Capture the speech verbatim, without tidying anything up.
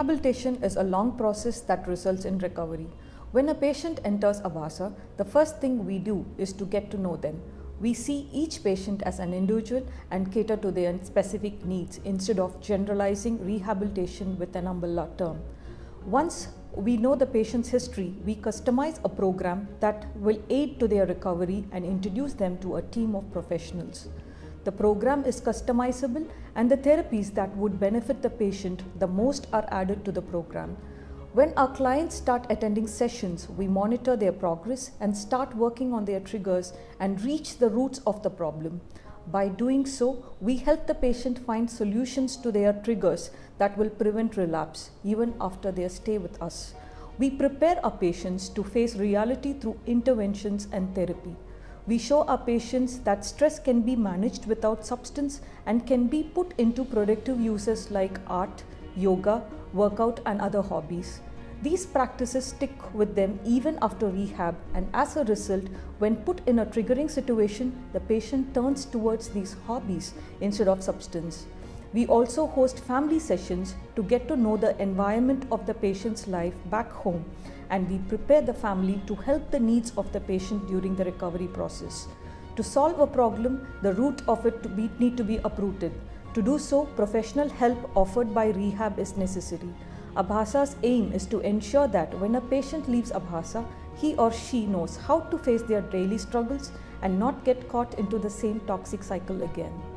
Rehabilitation is a long process that results in recovery. When a patient enters Abhasa, the first thing we do is to get to know them. We see each patient as an individual and cater to their specific needs instead of generalizing rehabilitation with an umbrella term. Once we know the patient's history, we customize a program that will aid to their recovery and introduce them to a team of professionals. The program is customizable and the therapies that would benefit the patient the most are added to the program. When our clients start attending sessions, we monitor their progress and start working on their triggers and reach the roots of the problem. By doing so, we help the patient find solutions to their triggers that will prevent relapse even after their stay with us. We prepare our patients to face reality through interventions and therapy. We show our patients that stress can be managed without substance and can be put into productive uses like art, yoga, workout and other hobbies. These practices stick with them even after rehab, and as a result, when put in a triggering situation, the patient turns towards these hobbies instead of substance. We also host family sessions to get to know the environment of the patient's life back home, and we prepare the family to help the needs of the patient during the recovery process. To solve a problem, the root of it need to be uprooted. To do so, professional help offered by rehab is necessary. Abhasa's aim is to ensure that when a patient leaves Abhasa, he or she knows how to face their daily struggles and not get caught into the same toxic cycle again.